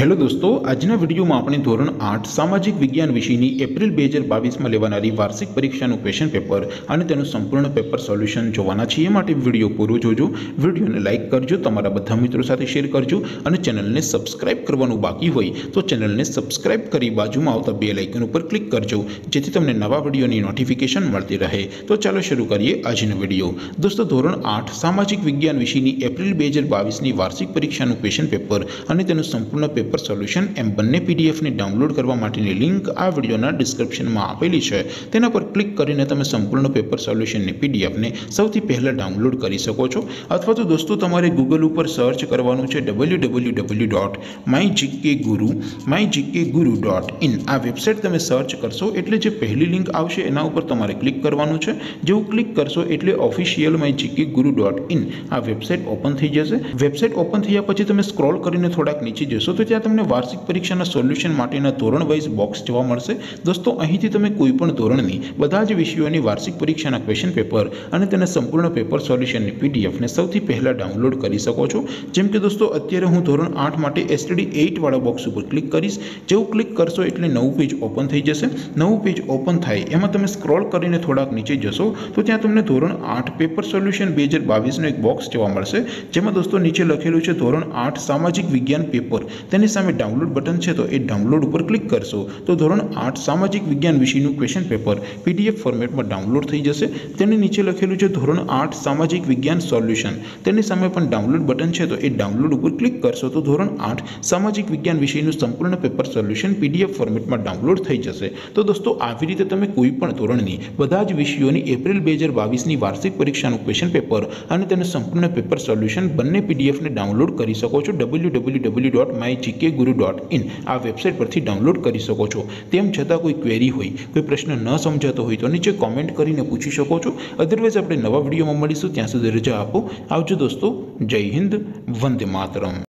Hello दोस्तों, आज video में अपने धोरण 8 सामाजिक विज्ञान विषय की एप्रिल 2022 में लेवानारी वार्षिक परीक्षा क्वेश्चन पेपर और तेनु संपूर्ण पेपर सोल्यूशन जोवाना छे। वीडियो पूरो जोजो, वीडियो ने लाइक करजो, तमारा बधा मित्रों साथे शेर करजो और चेनल ने सब्सक्राइब करवानुं बाकी होय तो चेनल ने सब्सक्राइब करी बाजुमां आवता बेल आइकन पर क्लिक करजो जेथी तमने नवा वीडियो की नोटिफिकेशन मळती रहे। तो चलो शुरू करिए आजनो वीडियो। दोस्तों, धोरण 8 सामाजिक विज्ञान विषय की एप्रिल 2022 की वार्षिक परीक्षा क्वेश्चन पेपर और तेनु संपूर्ण पेपर सोल्यूशन एम बने पीडीएफ ने डाउनलॉड करवा माटेनी लिंक आ विडियोना डिस्क्रिप्शन में आपेली है। तेना पर क्लिक करीने तमे संपूर्ण पेपर सोल्यूशन ने पीडीएफ ने सौथी पहला डाउनलॉड करी सको छो। अथवा तो दोस्तों तमारे गूगल पर सर्च करवानुं छे www.mygkguru.in। आ वेबसाइट तमे सर्च करशो एटले जे पहली लिंक आवशे एना उपर तमारे क्लिक करवानुं छे। जेवुं क्लिक करशो एटले ऑफिशियल mygkguru.in आ वेबसाइट ओपन थी जशे। वेबसाइट ओपन थया पछी तमे स्क्रॉल करीने थोड़ाक नीचे जशो तो त्यां तमने वार्षिक परीक्षाना सोल्यूशन माटेना धोरण वाइज बॉक्स जोवा मळशे। दोस्तों, અહીંથી તમે કોઈપણ ધોરણની બધા જ વિષયોની વાર્ષિક પરીક્ષાના ક્વેશ્ચન પેપર અને તેના સંપૂર્ણ પેપર સોલ્યુશનની પીડીએફને સૌથી પહેલા ડાઉનલોડ કરી શકો છો। જેમ કે દોસ્તો અત્યારે હું ધોરણ 8 માટે STD 8 વાળા બોક્સ ઉપર ક્લિક કરીશ। જેવું ક્લિક કરશો એટલે નવું પેજ ઓપન થઈ જશે। નવું પેજ ઓપન થાય એમાં તમે સ્ક્રોલ કરીને થોડાક નીચે જશો તો ત્યાં તમને ધોરણ 8 પેપર સોલ્યુશન 2022 નો એક બોક્સ જોવા મળશે, જેમાં દોસ્તો નીચે લખેલું છે ધોરણ 8 સામાજિક વિજ્ઞાન પેપર तेनी सामे डाउनलॉड बटन है तो ये डाउनलॉड पर क्लिक करशो तो धोरण 8 सामाजिक विज्ञान विषयनुं क्वेश्चन पेपर पीडीएफ फॉर्मेट में डाउनलॉड थी जशे। तेनी नीचे लखेलुं छे धोरण 8 सामाजिक विज्ञान सोल्यूशन तेनी सामे पण डाउनलॉड बटन है तो ये डाउनलॉड पर क्लिक करशो तो धोरण 8 सामाजिक विज्ञान विषयनुं संपूर्ण पेपर सोल्यूशन पीडीएफ फॉर्मेट में डाउनलॉड थी जशे। तो दोस्तों आवी रीते तमे कोईपण धोरणनी बधा ज विषयोनी एप्रिल 2022 नी वार्षिक परीक्षानुं क्वेश्चन पेपर अने तेनुं संपूर्ण पेपर सोल्यूशन बंने पीडीएफ ने डाउनलॉड करी सको छो www.mygkguru.in आ वेबसाइट परथी डाउनलॉड करी सको छो। तेम छतां कोई क्वेरी होय, कोई प्रश्न न समजातो होय तो नीचे कमेंट करीने पूछी सको छो। अदरवाइज आपणे नवा विडियोमां मळीशुं, त्यां सुधी रजा आपो। आवजो दोस्तों, जय हिंद, वंदे मातरम।